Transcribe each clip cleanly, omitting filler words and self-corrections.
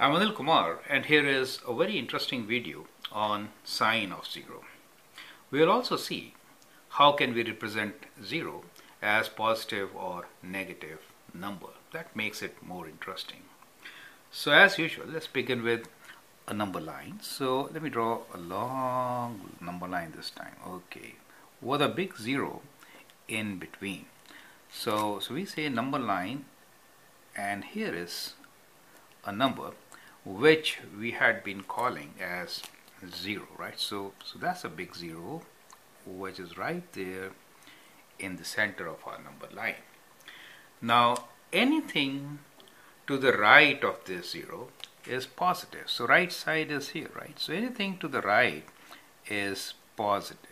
I'm Anil Kumar, and here is a very interesting video on sine of 0. We will also see how can we represent 0 as positive or negative number. That makes it more interesting. So as usual, let's begin with a number line. So let me draw a long number line this time, okay, with a big 0 in between. So we say number line, and here is a number which we had been calling as 0, right? So that's a big 0 which is right there in the center of our number line. Now anything to the right of this 0 is positive. So right side is here, right? So anything to the right is positive.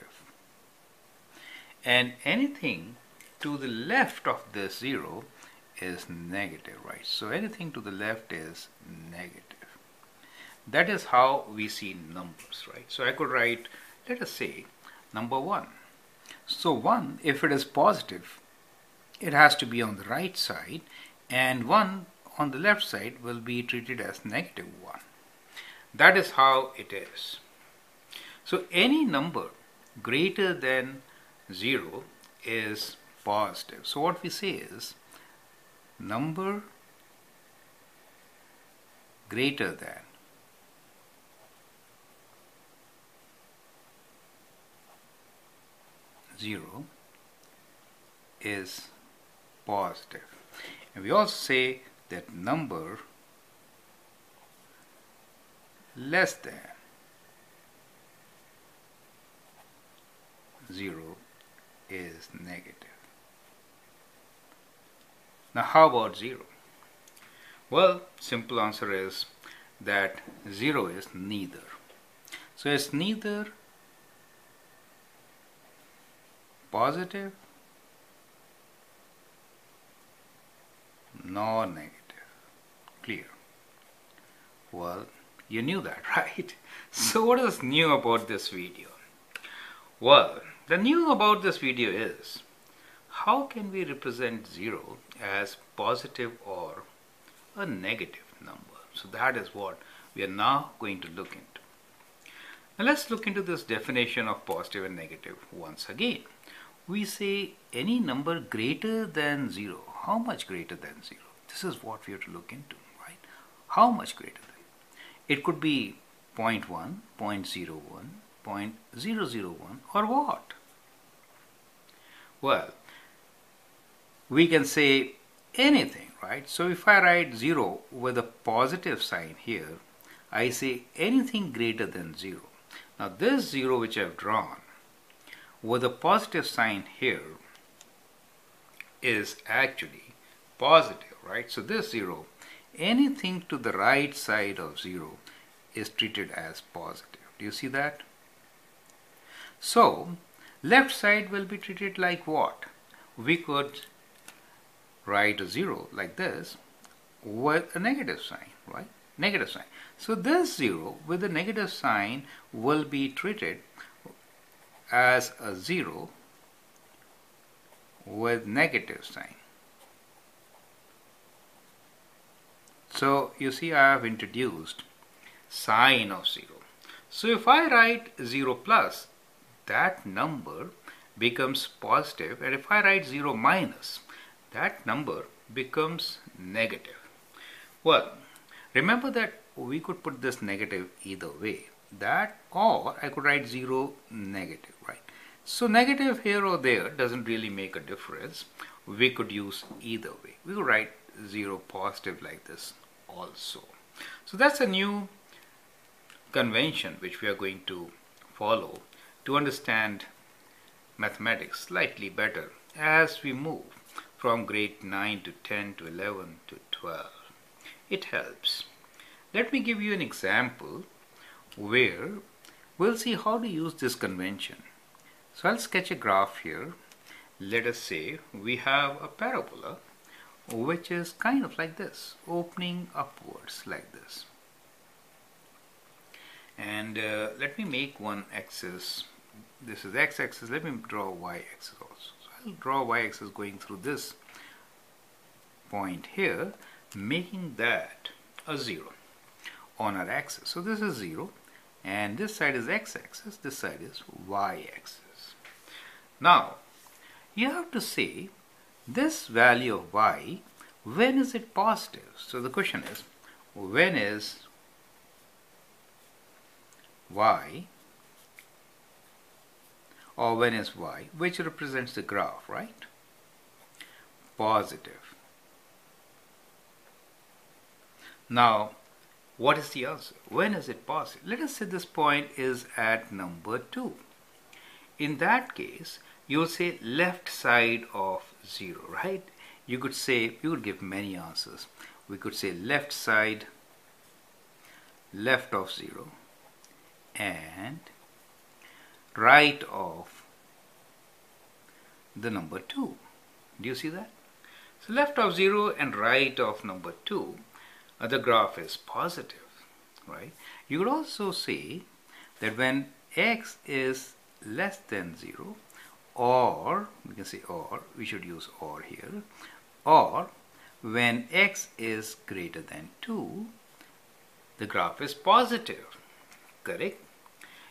And anything to the left of this 0 is negative, right? So anything to the left is negative. That is how we see numbers, right? So I could write, let us say, number 1. So 1, if it is positive, it has to be on the right side, and 1 on the left side will be treated as negative 1. That is how it is. So any number greater than 0 is positive. So what we say is number greater than 0 is positive. And we also say that number less than 0 is negative. Now how about 0? Well, simple answer is that 0 is neither. So it's neither positive nor negative. Clear? Well, you knew that, right? So what is new about this video? Well, the new about this video is how can we represent 0 as positive or a negative number. So that is what we are now going to look into. Now let's look into this definition of positive and negative once again. We say any number greater than 0. How much greater than 0? This is what we have to look into, right? How much greater than? It could be 0.1, 0.01, 0.001, or what? Well, we can say anything, right? So if I write 0 with a positive sign here, I say anything greater than 0. Now this 0 which I've drawn with a positive sign here is actually positive, right? So this 0, anything to the right side of 0 is treated as positive. Do you see that? So left side will be treated like what? We could write a 0 like this with a negative sign, right? Negative sign. So this 0 with a negative sign will be treated as a 0 with negative sign. So you see I have introduced sine of 0. So if I write 0 plus, that number becomes positive, and if I write 0 minus, that number becomes negative. Well, remember that we could put this negative either way, that or I could write 0 negative, right? So negative here or there doesn't really make a difference. We could use either way. We could write 0 positive like this also. So that's a new convention which we are going to follow to understand mathematics slightly better as we move from grade 9 to 10 to 11 to 12. It helps. Let me give you an example where we'll see how to use this convention. So I'll sketch a graph here. Let us say we have a parabola which is kind of like this, opening upwards like this. And let me make one axis. This is x-axis. Let me draw y-axis also. So I'll draw y-axis going through this point here, making that a 0. on our axis. So this is 0, and this side is x-axis, this side is y-axis. Now you have to say this value of y, when is it positive? So the question is, when is y, or when is y, which represents the graph, right? Positive. Now what is the answer? When is it positive? Let us say this point is at number 2. In that case, you will say left side of 0, right? You could say, you would give many answers. We could say left side, left of 0, and right of the number 2. Do you see that? So left of 0 and right of number 2, the graph is positive, right? You could also say that when x is less than 0, or we can say, or we should use or here, or when x is greater than 2, the graph is positive, correct?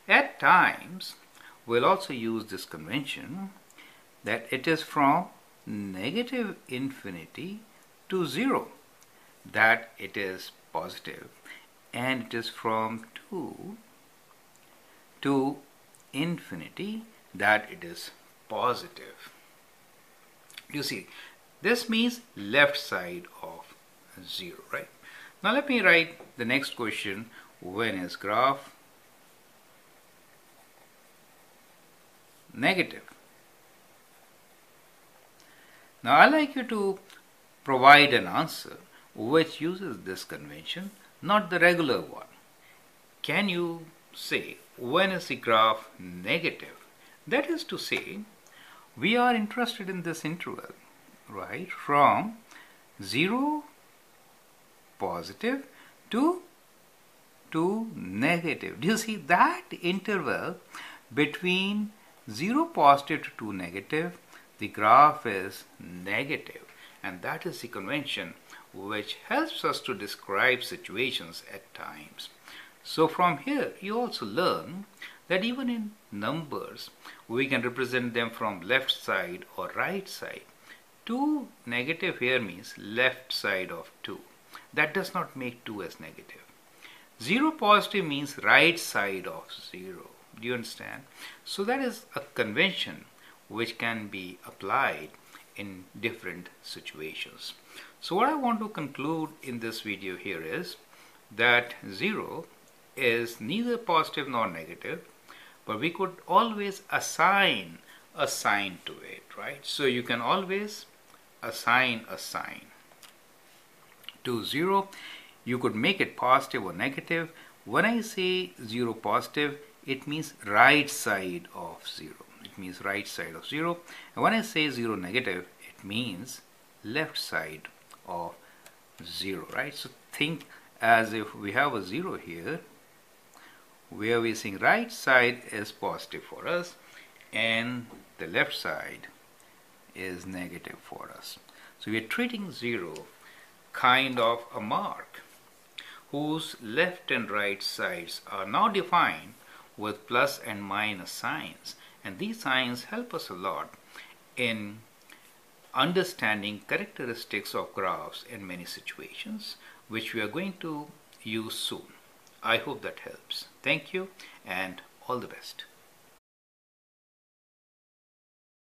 At times we'll also use this convention that it is from negative infinity to 0 that it is positive, and it is from 2 to infinity that it is positive. You see, this means left side of 0, right? Now let me write the next question. When is graph negative? Now I'd like you to provide an answer which uses this convention, not the regular one. Can you say when is the graph negative? That is to say, we are interested in this interval, right, from 0 positive to 2 negative. Do you see that interval between 0 positive to 2 negative? The graph is negative, and that is the convention which helps us to describe situations at times. So from here you also learn that even in numbers we can represent them from left side or right side. 2 negative here means left side of 2. That does not make 2 as negative. 0 positive means right side of 0. Do you understand? So that is a convention which can be applied in different situations. So what I want to conclude in this video here is that 0 is neither positive nor negative, but we could always assign a sign to it, right? So you can always assign a sign to 0. You could make it positive or negative. When I say 0 positive, it means right side of 0. It means right side of 0. And when I say 0 negative, it means left side of 0, right? So think as if we have a 0 here, where we're saying right side is positive for us and the left side is negative for us. So we're treating 0 kind of a mark whose left and right sides are now defined with plus and minus signs, and these signs help us a lot in understanding characteristics of graphs in many situations, which we are going to use soon. I hope that helps. Thank you and all the best.